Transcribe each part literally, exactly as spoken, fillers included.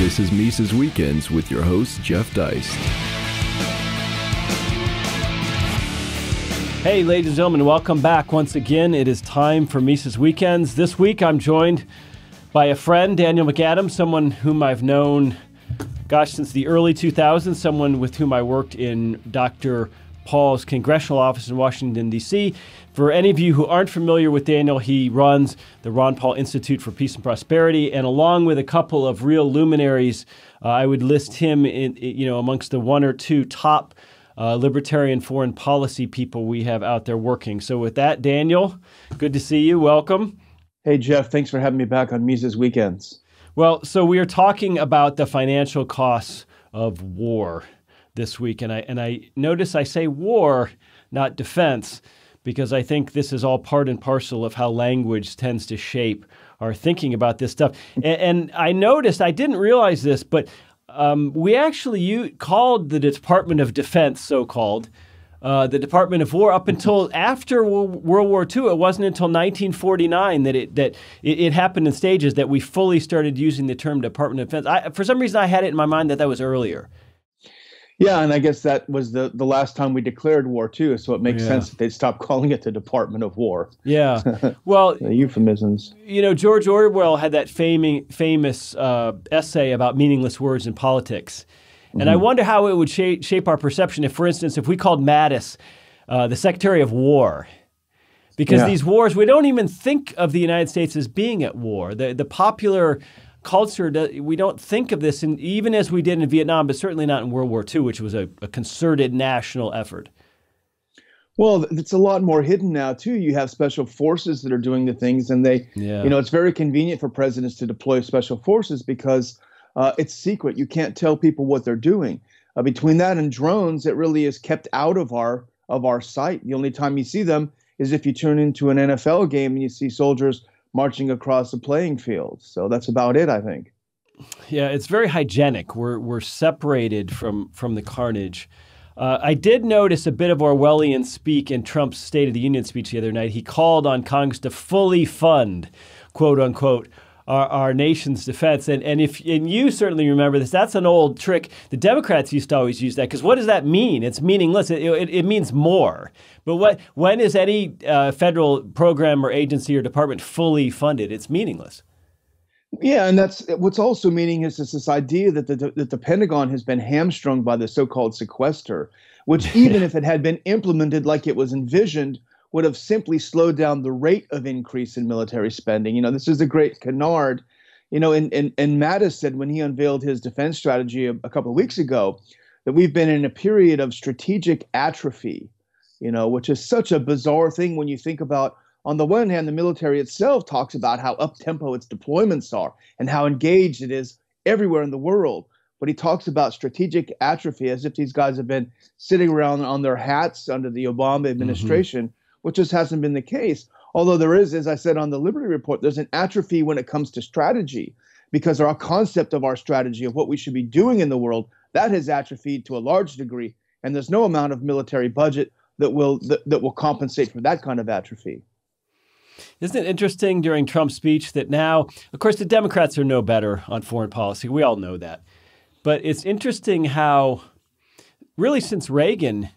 This is Mises Weekends with your host, Jeff Deist. Hey, ladies and gentlemen, welcome back once again. It is time for Mises Weekends. This week, I'm joined by a friend, Daniel McAdams, someone whom I've known, gosh, since the early two thousands, someone with whom I worked in Doctor Paul's Congressional Office in Washington, D C For any of you who aren't familiar with Daniel, he runs the Ron Paul Institute for Peace and Prosperity, and along with a couple of real luminaries, uh, I would list him in, you know, amongst the one or two top uh, libertarian foreign policy people we have out there working. So with that, Daniel, good to see you. Welcome. Hey, Jeff. Thanks for having me back on Mises Weekends. Well, so we are talking about the financial costs of war this week, and I and I notice I say war, not defense, because I think this is all part and parcel of how language tends to shape our thinking about this stuff. And, and I noticed, I didn't realize this, but um, we actually you called the Department of Defense, so-called, uh, the Department of War up until after World War Two. It wasn't until nineteen forty-nine that it that it, it happened in stages that we fully started using the term Department of Defense. I, for some reason, I had it in my mind that that was earlier. Yeah, and I guess that was the, the last time we declared war, too, so it makes yeah. sense that they'd stop calling it the Department of War. Yeah, well... the euphemisms. You know, George Orwell had that famous, famous uh, essay about meaningless words in politics, and mm-hmm. I wonder how it would shape, shape our perception if, for instance, if we called Mattis uh, the Secretary of War, because yeah. these wars, we don't even think of the United States as being at war. The, the popular... culture, we don't think of this, in, even as we did in Vietnam, but certainly not in World War Two, which was a, a concerted national effort. Well, it's a lot more hidden now, too. You have special forces that are doing the things, and they, yeah. you know, it's very convenient for presidents to deploy special forces because uh, it's secret. You can't tell people what they're doing. Uh, between that and drones, it really is kept out of our of our sight. The only time you see them is if you turn into an N F L game and you see soldiers marching across the playing field. So that's about it, I think. Yeah, it's very hygienic. We're we're separated from from the carnage. Uh, I did notice a bit of Orwellian speak in Trump's State of the Union speech the other night. He called on Congress to fully fund, quote unquote, our, our nation's defense. And and if and you certainly remember this, that's an old trick. The Democrats used to always use that because what does that mean? It's meaningless. It, it, it means more. But what when is any uh, federal program or agency or department fully funded? It's meaningless. Yeah, and that's what's also meaning is this, this idea that the that the Pentagon has been hamstrung by the so-called sequester, which even if it had been implemented like it was envisioned, would have simply slowed down the rate of increase in military spending. You know, this is the great canard. You know, and, and, and Mattis said when he unveiled his defense strategy a, a couple of weeks ago that we've been in a period of strategic atrophy, you know, which is such a bizarre thing when you think about, on the one hand, the military itself talks about how up-tempo its deployments are and how engaged it is everywhere in the world. But he talks about strategic atrophy as if these guys have been sitting around on their hats under the Obama administration, mm-hmm. which just hasn't been the case. Although there is, as I said on the Liberty Report, there's an atrophy when it comes to strategy, because our concept of our strategy, of what we should be doing in the world, that has atrophied to a large degree, and there's no amount of military budget that will that, that will compensate for that kind of atrophy. Isn't it interesting during Trump's speech that now, of course, the Democrats are no better on foreign policy. We all know that. But it's interesting how, really since Reagan,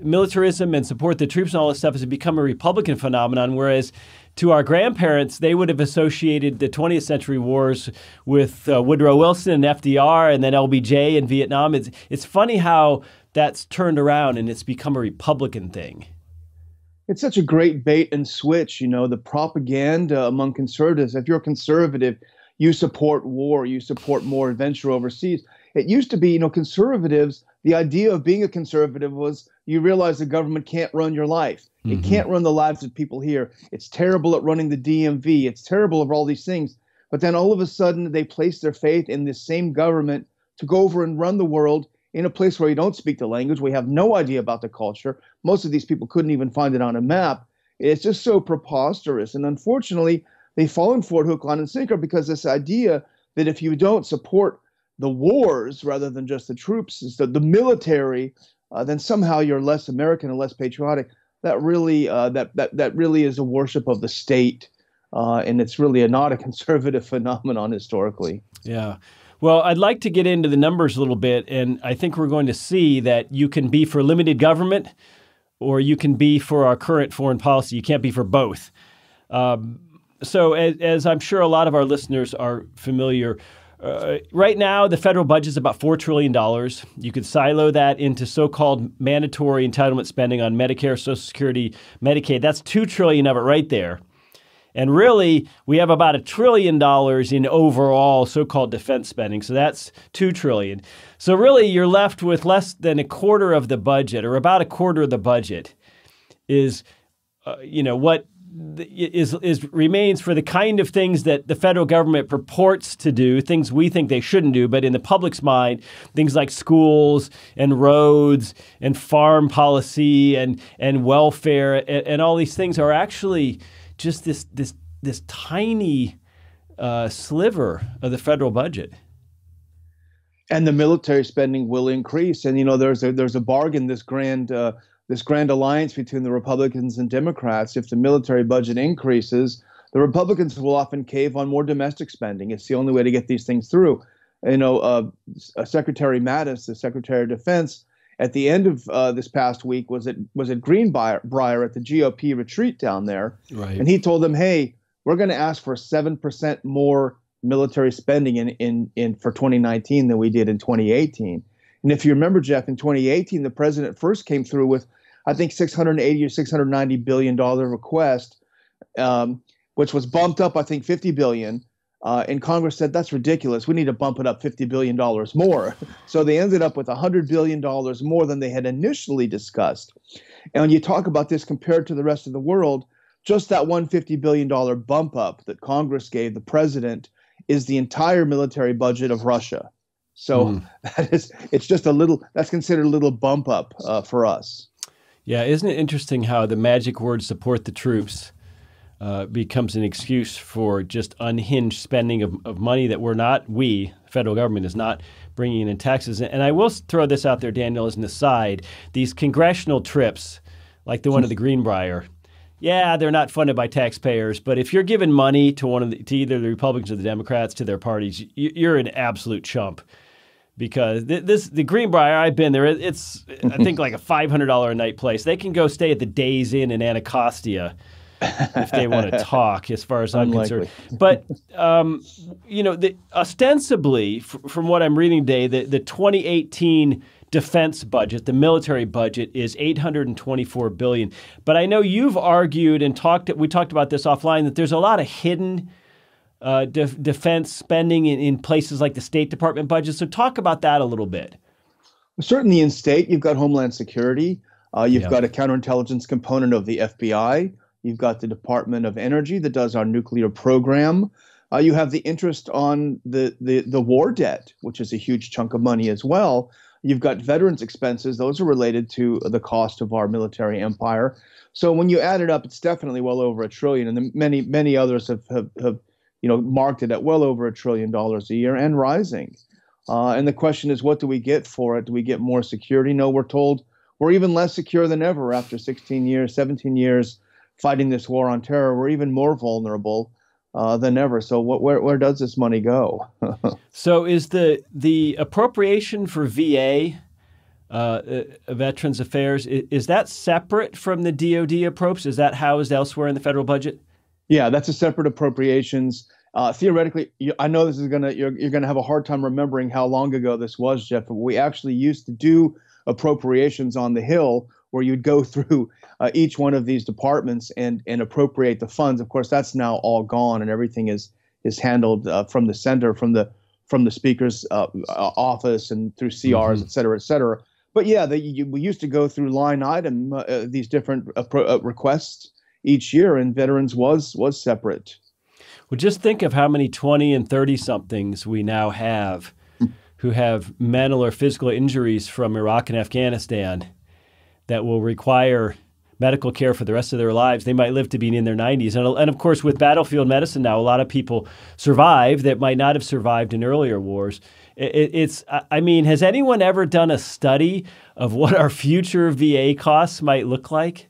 militarism and support the troops and all this stuff has become a Republican phenomenon, whereas to our grandparents, they would have associated the twentieth century wars with uh, Woodrow Wilson and F D R and then L B J and Vietnam. It's, it's funny how that's turned around and it's become a Republican thing. It's such a great bait and switch, you know, the propaganda among conservatives. If you're a conservative, you support war, you support more adventure overseas. It used to be, you know, conservatives, the idea of being a conservative was you realize the government can't run your life. Mm-hmm. It can't run the lives of people here. It's terrible at running the D M V. It's terrible at all these things. But then all of a sudden they place their faith in this same government to go over and run the world in a place where you don't speak the language. We have no idea about the culture. Most of these people couldn't even find it on a map. It's just so preposterous. And unfortunately, they've fallen for it hook, line, and sinker because this idea that if you don't support the wars rather than just the troops, is the, the military, uh, then somehow you're less American and less patriotic. That really, uh, that, that, that really is a worship of the state Uh, and it's really a, not a conservative phenomenon historically. Yeah. Well, I'd like to get into the numbers a little bit, and I think we're going to see that you can be for limited government or you can be for our current foreign policy. You can't be for both. Um, so as, as I'm sure a lot of our listeners are familiar, uh, right now the federal budget is about four trillion dollars. You could silo that into so-called mandatory entitlement spending on Medicare, Social Security, Medicaid. That's two trillion dollars of it right there. And really, we have about a trillion dollars in overall so-called defense spending. So that's two trillion. So really, you're left with less than a quarter of the budget, or about a quarter of the budget, is, uh, you know, what is is remains for the kind of things that the federal government purports to do, things we think they shouldn't do, but in the public's mind, things like schools and roads and farm policy and and welfare and, and all these things are actually just this this this tiny uh, sliver of the federal budget. And the military spending will increase. And you know, there's a there's a bargain, this grand uh, this grand alliance between the Republicans and Democrats. If the military budget increases, the Republicans will often cave on more domestic spending. It's the only way to get these things through. You know, uh, Secretary Mattis, the Secretary of Defense, at the end of uh, this past week was at was at Greenbrier at the G O P retreat down there, right. And he told them, "Hey, we're going to ask for seven percent more military spending in, in in for twenty nineteen than we did in twenty eighteen." And if you remember, Jeff, in twenty eighteen, the president first came through with, I think, six hundred eighty or six hundred ninety billion dollar request, um, which was bumped up, I think, fifty billion. Uh, and Congress said, that's ridiculous. We need to bump it up fifty billion dollars more. So they ended up with one hundred billion dollars more than they had initially discussed. And when you talk about this compared to the rest of the world, just that one fifty billion dollars bump up that Congress gave the president is the entire military budget of Russia. So mm. that is, it's just a little, that's considered a little bump up uh, for us. Yeah, isn't it interesting how the magic word support the troops Uh, becomes an excuse for just unhinged spending of, of money that we're not, we, federal government, is not bringing in taxes. And I will throw this out there, Daniel, as an aside. These congressional trips, like the one to the Greenbrier, yeah, they're not funded by taxpayers, but if you're giving money to one of the, to either the Republicans or the Democrats, to their parties, you're an absolute chump. Because this, the Greenbrier, I've been there, it's, I think, like a five hundred dollar a night place. They can go stay at the Days Inn in Anacostia if they want to talk, as far as I'm Unlikely. concerned. But, um, you know, the, ostensibly, f from what I'm reading today, the, the twenty eighteen defense budget, the military budget, is eight hundred twenty-four billion dollars. But I know you've argued and talked, we talked about this offline, that there's a lot of hidden uh, de defense spending in, in places like the State Department budget. So talk about that a little bit. Well, certainly in state, you've got Homeland Security. Uh, you've yeah. got a counterintelligence component of the F B I. You've got the Department of Energy that does our nuclear program. Uh, you have the interest on the, the, the war debt, which is a huge chunk of money as well. You've got veterans' expenses. Those are related to the cost of our military empire. So when you add it up, it's definitely well over a trillion. And the many, many others have, have, have you know, marked it at well over a trillion dollars a year and rising. Uh, and the question is, what do we get for it? Do we get more security? No, we're told we're even less secure than ever after sixteen years, seventeen years. Fighting this war on terror, we're even more vulnerable uh, than ever. So what, where, where does this money go? So is the the appropriation for V A, uh, uh, Veterans Affairs, is, is that separate from the D O D approach? Is that housed elsewhere in the federal budget? Yeah, that's a separate appropriations. Uh, theoretically, you, I know this is gonna you're, you're gonna have a hard time remembering how long ago this was, Jeff. But we actually used to do appropriations on the Hill, where you'd go through uh, each one of these departments and and appropriate the funds. Of course, that's now all gone, and everything is is handled uh, from the center, from the from the speaker's uh, office, and through C Rs, mm-hmm. et cetera, et cetera. But yeah, the, you, we used to go through line item uh, these different uh, pro, uh, requests each year, and veterans was was separate. Well, just think of how many twenty and thirty somethings we now have who have mental or physical injuries from Iraq and Afghanistan that will require medical care for the rest of their lives. They might live to be in their nineties. And, and of course, with battlefield medicine now, a lot of people survive that might not have survived in earlier wars. It, it's, I mean, has anyone ever done a study of what our future V A costs might look like?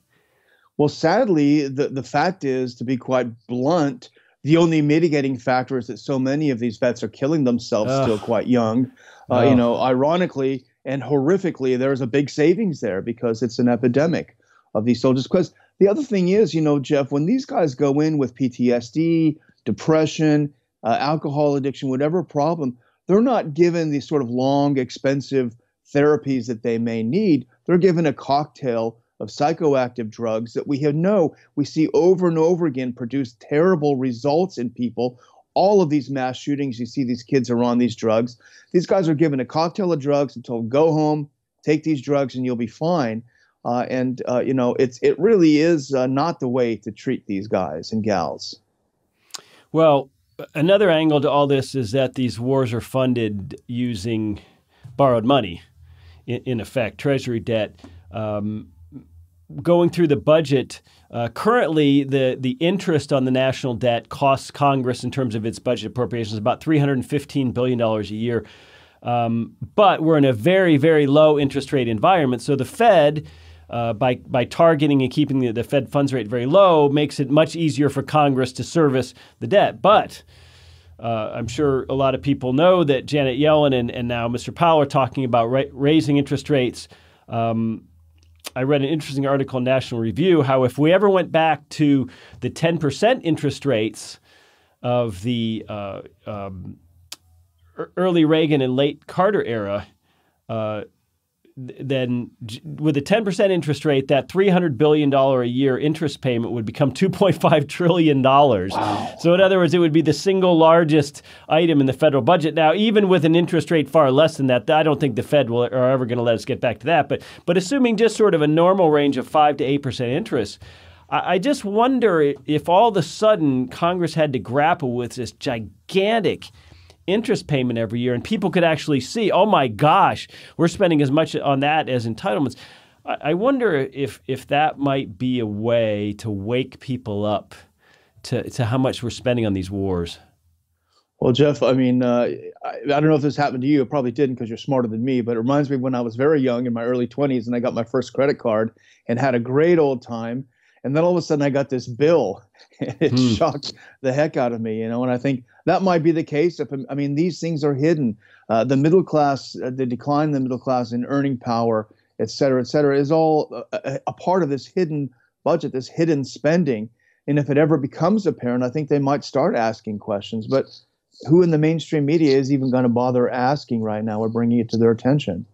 Well, sadly, the, the fact is, to be quite blunt, the only mitigating factor is that so many of these vets are killing themselves Ugh. still quite young. Uh, oh. You know, ironically and horrifically, there is a big savings there because it's an epidemic of these soldiers. Because the other thing is, you know, Jeff, when these guys go in with P T S D, depression, uh, alcohol addiction, whatever problem, they're not given these sort of long, expensive therapies that they may need. They're given a cocktail of psychoactive drugs that we have no, we see over and over again produce terrible results in people. All of these mass shootings, you see these kids are on these drugs. These guys are given a cocktail of drugs and told, go home, take these drugs and you'll be fine. Uh, and, uh, you know, it's it really is uh, not the way to treat these guys and gals. Well, another angle to all this is that these wars are funded using borrowed money, in, in effect, Treasury debt. Um, Going through the budget, uh, currently the, the interest on the national debt costs Congress in terms of its budget appropriations about three hundred fifteen billion dollars a year. Um, but we're in a very, very low interest rate environment. So the Fed, uh, by, by targeting and keeping the, the Fed funds rate very low, makes it much easier for Congress to service the debt. But uh, I'm sure a lot of people know that Janet Yellen and, and now Mister Powell are talking about ra raising interest rates. Um, I read an interesting article in National Review, how if we ever went back to the ten percent interest rates of the uh, um, early Reagan and late Carter era, uh, then with a ten percent interest rate, that three hundred billion dollars a year interest payment would become two point five trillion dollars. Wow. So in other words, it would be the single largest item in the federal budget. Now, even with an interest rate far less than that, I don't think the Fed will, are ever going to let us get back to that. But, but assuming just sort of a normal range of five to eight percent interest, I, I just wonder if all of a sudden Congress had to grapple with this gigantic interest payment every year, and people could actually see, oh my gosh, we're spending as much on that as entitlements. I wonder if if that might be a way to wake people up to, to how much we're spending on these wars. Well, Jeff, I mean, uh, I, I don't know if this happened to you. It probably didn't because you're smarter than me, but it reminds me of when I was very young in my early twenties and I got my first credit card and had a great old time. And then all of a sudden I got this bill. It hmm. shocked the heck out of me, you know, and I think that might be the case. If, I mean, these things are hidden. Uh, the middle class, uh, the decline in the middle class in earning power, et cetera, et cetera, is all a, a part of this hidden budget, this hidden spending. And if it ever becomes apparent, I think they might start asking questions. But who in the mainstream media is even going to bother asking right now or bringing it to their attention?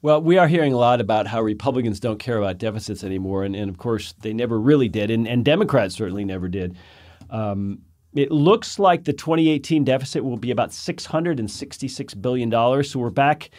Well, we are hearing a lot about how Republicans don't care about deficits anymore, and, and of course, they never really did, and, and Democrats certainly never did. Um, it looks like the twenty eighteen deficit will be about six hundred sixty-six billion dollars, so we're back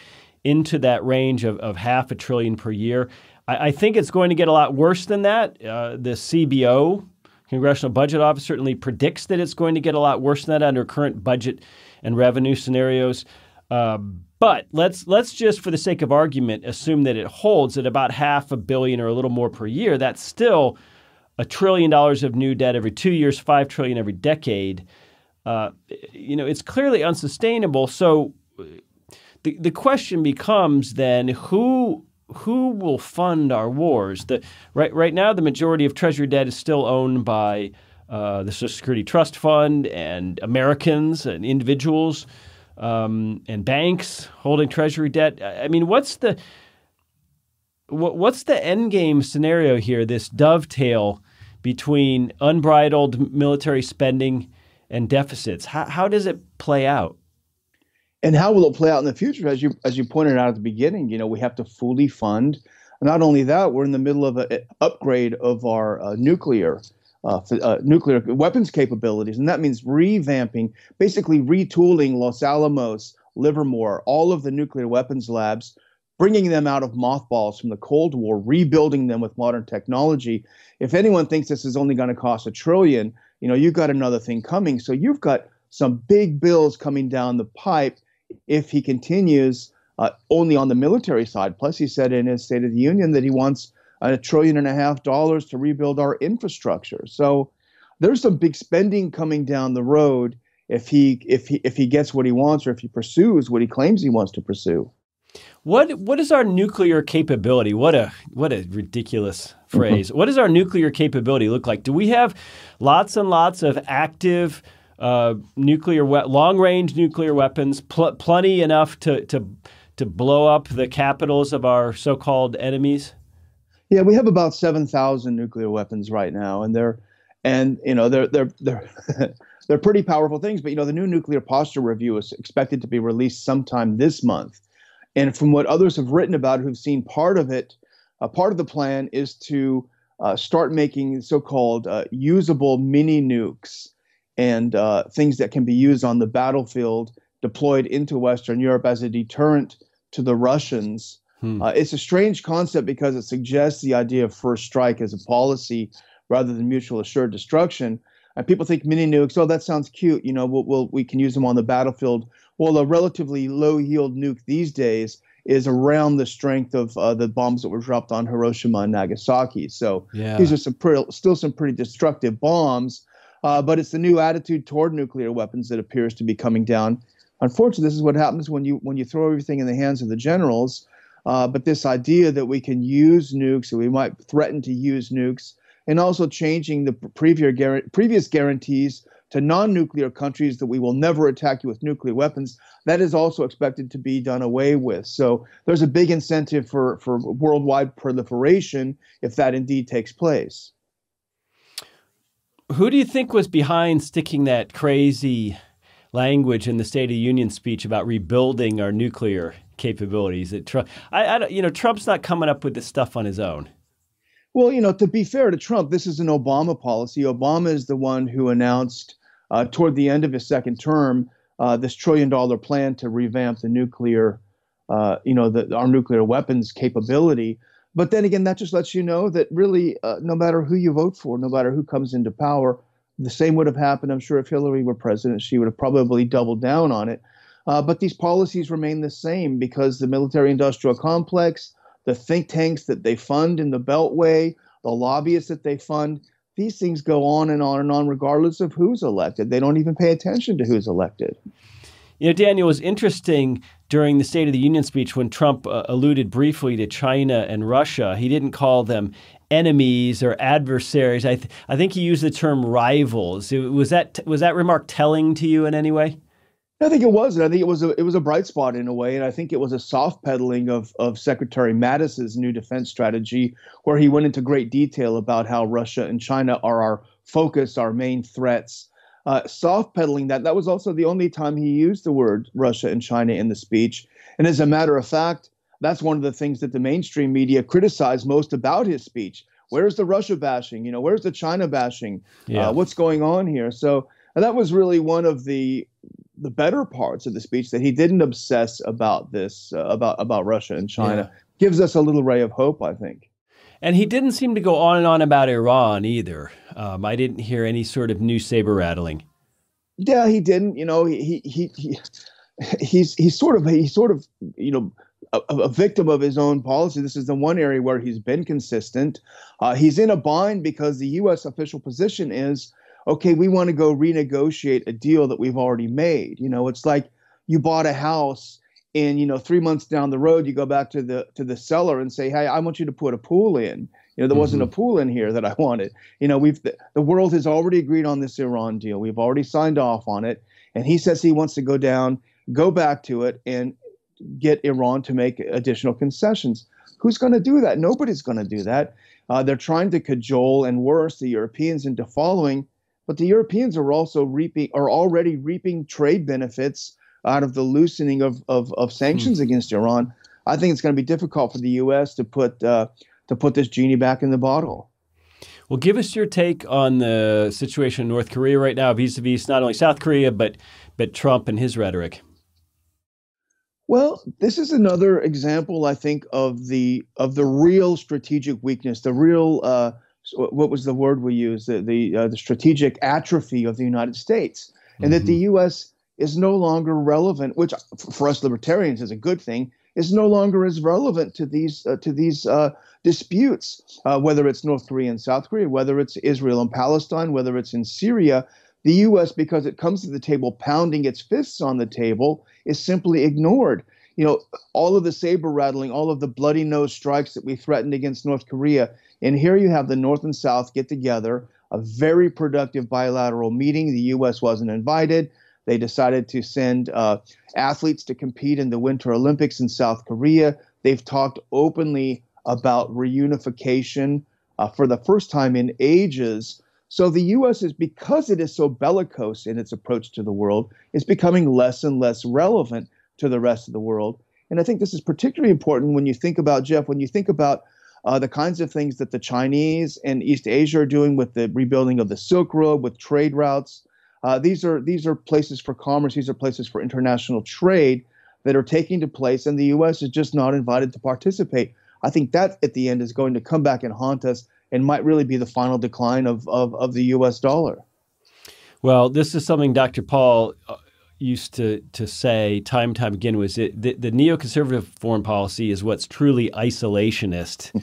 into that range of, of half a trillion per year. I, I think it's going to get a lot worse than that. Uh, the C B O, Congressional Budget Office, certainly predicts that it's going to get a lot worse than that under current budget and revenue scenarios. Uh, but let's let's just, for the sake of argument, assume that it holds at about half a billion or a little more per year. That's still a trillion dollars of new debt every two years, five trillion every decade. Uh, you know, it's clearly unsustainable. So the the question becomes then who who will fund our wars? The right right now the majority of Treasury debt is still owned by uh, the Social Security Trust Fund and Americans and individuals. Um, and banks holding Treasury debt. I mean, what's the what, what's the end game scenario here? This dovetail between unbridled military spending and deficits. How, how does it play out? And how will it play out in the future? As you as you pointed out at the beginning, you know, we have to fully fund. Not only that, we're in the middle of an upgrade of our uh, nuclear. Uh, uh, nuclear weapons capabilities. And that means revamping, basically retooling Los Alamos, Livermore, all of the nuclear weapons labs, bringing them out of mothballs from the Cold War, rebuilding them with modern technology. If anyone thinks this is only going to cost a trillion, you know, you've got another thing coming. So you've got some big bills coming down the pipe if he continues uh, only on the military side. Plus, he said in his State of the Union that he wants a trillion and a half dollars to rebuild our infrastructure. So there's some big spending coming down the road if he if he if he gets what he wants or if he pursues what he claims he wants to pursue. What what is our nuclear capability? What a what a ridiculous phrase. Mm-hmm. What does our nuclear capability look like? Do we have lots and lots of active uh, nuclear we- long range nuclear weapons, pl- plenty enough to to to blow up the capitals of our so-called enemies? Yeah, we have about seven thousand nuclear weapons right now, and they're and you know they're they're they're they're pretty powerful things. But you know, the new nuclear posture review is expected to be released sometime this month. And from what others have written about, who've seen part of it, a uh, part of the plan is to uh, start making so-called uh, usable mini nukes and uh, things that can be used on the battlefield, deployed into Western Europe as a deterrent to the Russians. Hmm. Uh, it's a strange concept because it suggests the idea of first strike as a policy rather than mutual assured destruction. And people think mini nukes, oh, that sounds cute. You know, we'll, we'll, we can use them on the battlefield. Well, a relatively low-yield nuke these days is around the strength of uh, the bombs that were dropped on Hiroshima and Nagasaki. So yeah. These are some pretty, still some pretty destructive bombs, uh, but it's the new attitude toward nuclear weapons that appears to be coming down. Unfortunately, this is what happens when you when you throw everything in the hands of the generals. Uh, but this idea that we can use nukes, that we might threaten to use nukes, and also changing the previous previous guarantees to non-nuclear countries that we will never attack you with nuclear weapons, that is also expected to be done away with. So there's a big incentive for, for worldwide proliferation if that indeed takes place. Who do you think was behind sticking that crazy language in the State of the Union speech about rebuilding our nuclear capabilities? That Trump, I, I don't, you know, Trump's not coming up with this stuff on his own. Well, you know, to be fair to Trump, this is an Obama policy. Obama is the one who announced Uh, toward the end of his second term, uh, this trillion-dollar plan to revamp the nuclear, uh, you know, the, our nuclear weapons capability. But then again, that just lets you know that really, uh, no matter who you vote for, no matter who comes into power, the same would have happened. I'm sure if Hillary were president, she would have probably doubled down on it. Uh, but these policies remain the same because the military-industrial complex, the think tanks that they fund in the Beltway, the lobbyists that they fund, these things go on and on and on, regardless of who's elected. They don't even pay attention to who's elected. You know, Daniel, it was interesting during the State of the Union speech when Trump uh, alluded briefly to China and Russia. He didn't call them enemies or adversaries. I, th- I think he used the term rivals. It, was that t- was that remark telling to you in any way? I think it wasn't. I think it was a, it was a bright spot in a way, and I think it was a soft peddling of of Secretary Mattis's new defense strategy, where he went into great detail about how Russia and China are our focus, our main threats. Uh, soft peddling that. That was also the only time he used the word Russia and China in the speech. And as a matter of fact, that's one of the things that the mainstream media criticized most about his speech. Where's the Russia bashing? You know, where's the China bashing? Yeah. Uh, what's going on here? So that was really one of the the better parts of the speech, that he didn't obsess about this, uh, about, about Russia and China. Yeah. Gives us a little ray of hope, I think. And he didn't seem to go on and on about Iran either. Um, I didn't hear any sort of new saber rattling. Yeah, he didn't. You know, he, he, he, he's, he's sort of, he's sort of, you know, a, a victim of his own policy. This is the one area where he's been consistent. Uh, he's in a bind because the U S official position is, okay, we want to go renegotiate a deal that we've already made. You know, it's like you bought a house and, you know, three months down the road, you go back to the to the seller and say, hey, I want you to put a pool in. You know, there mm-hmm. wasn't a pool in here that I wanted. You know, we've the, the world has already agreed on this Iran deal. We've already signed off on it. And he says he wants to go down, go back to it and get Iran to make additional concessions. Who's going to do that? Nobody's going to do that. Uh, they're trying to cajole and worse the Europeans into following. But the Europeans are also reaping, are already reaping trade benefits out of the loosening of of, of sanctions mm. against Iran. I think it's going to be difficult for the U S to put uh, to put this genie back in the bottle. Well, give us your take on the situation in North Korea right now, vis-a-vis not only South Korea but but Trump and his rhetoric. Well, this is another example, I think, of the of the real strategic weakness, the real. Uh, So what was the word we used? The the, uh, the strategic atrophy of the United States, and mm-hmm. that the U S is no longer relevant, which for us libertarians is a good thing, is no longer as relevant to these uh, to these uh, disputes, uh, whether it's North Korea and South Korea, whether it's Israel and Palestine, whether it's in Syria. The U S, because it comes to the table pounding its fists on the table, is simply ignored. you know, all of the saber rattling, all of the bloody nose strikes that we threatened against North Korea. And here you have the North and South get together, a very productive bilateral meeting. The U S wasn't invited. They decided to send uh, athletes to compete in the Winter Olympics in South Korea. They've talked openly about reunification uh, for the first time in ages. So the U S is, because it is so bellicose in its approach to the world, is becoming less and less relevant to the rest of the world. And I think this is particularly important when you think about, Jeff, when you think about uh, the kinds of things that the Chinese and East Asia are doing with the rebuilding of the Silk Road, with trade routes. Uh, these are these are places for commerce. These are places for international trade that are taking to place, and the U S is just not invited to participate. I think that, at the end, is going to come back and haunt us and might really be the final decline of, of, of the U S dollar. Well, this is something Doctor Paul used to, to say time and time again, was it, the, the neoconservative foreign policy is what's truly isolationist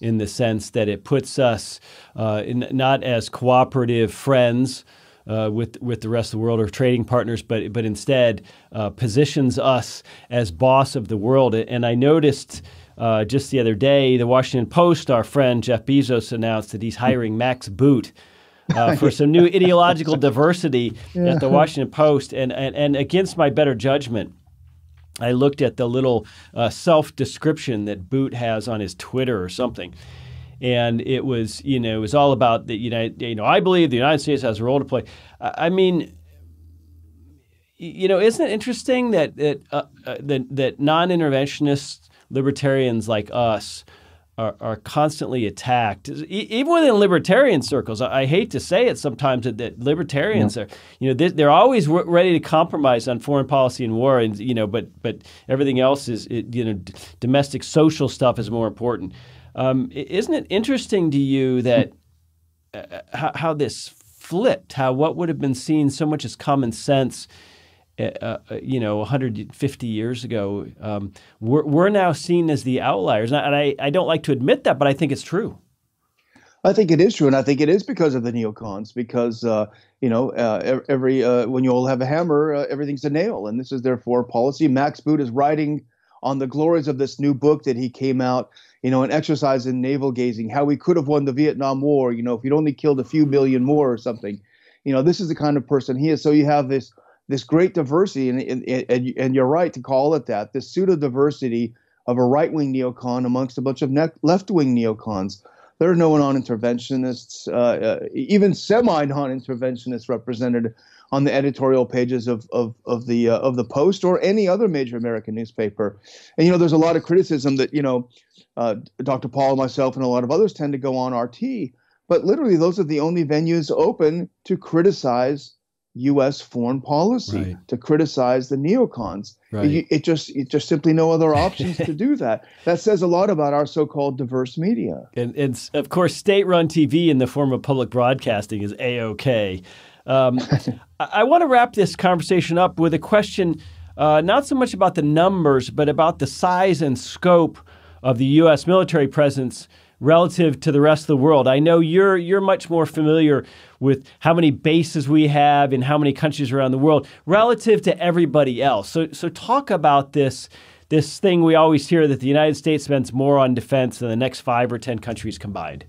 in the sense that it puts us uh, in, not as cooperative friends Uh, with with the rest of the world or trading partners, but but instead uh, positions us as boss of the world. And I noticed uh, just the other day, the Washington Post, our friend Jeff Bezos announced that he's hiring Max Boot uh, for some new ideological diversity yeah. at the Washington Post. And, and and against my better judgment, I looked at the little uh, self-description that Boot has on his Twitter or something. And it was, you know, it was all about the United, you know, I believe the United States has a role to play. I mean, you know, isn't it interesting that that uh, that, that non-interventionist libertarians like us are, are constantly attacked, even within libertarian circles? I hate to say it sometimes that, that libertarians yeah. are, you know, they're, they're always ready to compromise on foreign policy and war, and you know, but but everything else is, you know, domestic social stuff is more important. Um, isn't it interesting to you that uh, how, how this flipped, how what would have been seen so much as common sense, uh, uh, you know, one hundred fifty years ago, um, we're, we're now seen as the outliers. And I, I don't like to admit that, but I think it's true. I think it is true. And I think it is because of the neocons, because, uh, you know, uh, every uh, when you all have a hammer, uh, everything's a nail. And this is their foreign policy. Max Boot is writing on the glories of this new book that he came out, you know, an exercise in navel gazing, how we could have won the Vietnam War, you know, if we'd only killed a few million more or something. You know, this is the kind of person he is. So you have this this great diversity, and, and, and, and you're right to call it that, this pseudo-diversity of a right-wing neocon amongst a bunch of left-wing neocons. There are no non-interventionists, uh, uh, even semi-non-interventionists represented on the editorial pages of of of the uh, of the Post or any other major American newspaper. And you know, there's a lot of criticism that, you know, uh, Doctor Paul, myself, and a lot of others tend to go on R T, but literally those are the only venues open to criticize U S foreign policy, right. to criticize the neocons. Right. It, it just it just simply no other options to do that. That says a lot about our so-called diverse media. And, and of course, state-run T V in the form of public broadcasting is A-OK. Um, I want to wrap this conversation up with a question, uh, not so much about the numbers, but about the size and scope of the U S military presence relative to the rest of the world. I know you're you're much more familiar with how many bases we have in how many countries around the world relative to everybody else. So, so talk about this this thing we always hear that the United States spends more on defense than the next five or ten countries combined.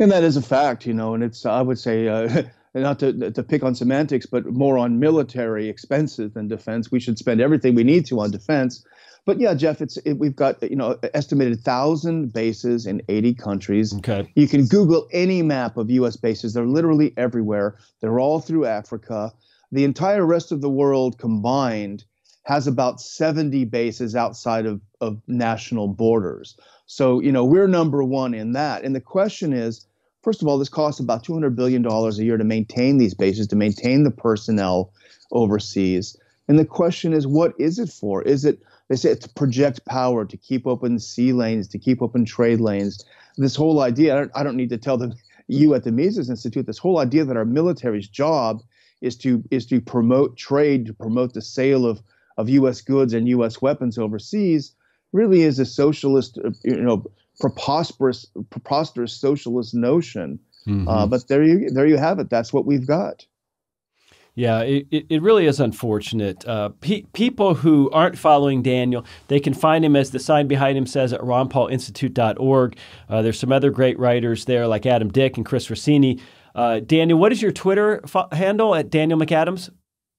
And that is a fact, you know, and it's, I would say, uh, not to, to pick on semantics, but more on military expenses than defense. We should spend everything we need to on defense. But yeah, Jeff, it's it, we've got, you know, estimated one thousand bases in eighty countries. Okay. You can Google any map of U S bases. They're literally everywhere. They're all through Africa. The entire rest of the world combined has about seventy bases outside of, of national borders. So, you know, we're number one in that. And the question is, first of all, this costs about two hundred billion dollars a year to maintain these bases, to maintain the personnel overseas. And the question is, what is it for? Is it, they say, it's to project power, to keep open sea lanes, to keep open trade lanes. This whole idea, I don't, I don't need to tell them, you at the Mises Institute, this whole idea that our military's job is to is to promote trade, to promote the sale of, of U S goods and U S weapons overseas, really is a socialist, you know, preposterous, preposterous socialist notion. Mm-hmm. uh, but there you, there you have it. That's what we've got. Yeah, it, it really is unfortunate. Uh, pe people who aren't following Daniel, they can find him, as the sign behind him says, at ron paul institute dot org. Uh, there's some other great writers there like Adam Dick and Chris Rossini. Uh, Daniel, what is your Twitter handle, at Daniel McAdams?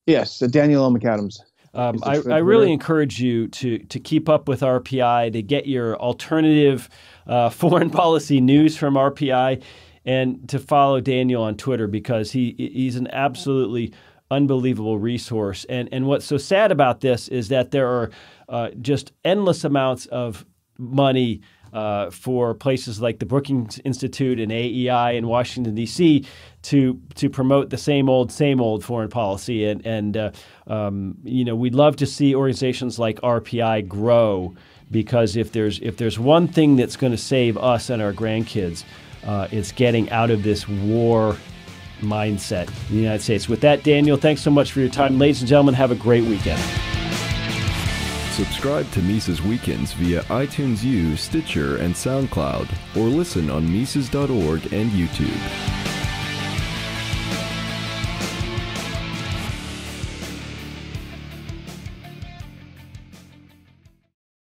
Yes, so Daniel L. McAdams. Um, I, I really encourage you to to keep up with R P I, to get your alternative uh, foreign policy news from R P I, and to follow Daniel on Twitter, because he he's an absolutely unbelievable resource. And and what's so sad about this is that there are uh, just endless amounts of money uh, for places like the Brookings Institute and A E I in Washington, D C to to promote the same old, same old foreign policy. And, and uh, um, you know, we'd love to see organizations like R P I grow, because if there's, if there's one thing that's going to save us and our grandkids, Uh, it's getting out of this war mindset in the United States. With that, Daniel, thanks so much for your time. Ladies and gentlemen, have a great weekend. Subscribe to Mises Weekends via iTunes U, Stitcher, and SoundCloud, or listen on Mises dot org and YouTube.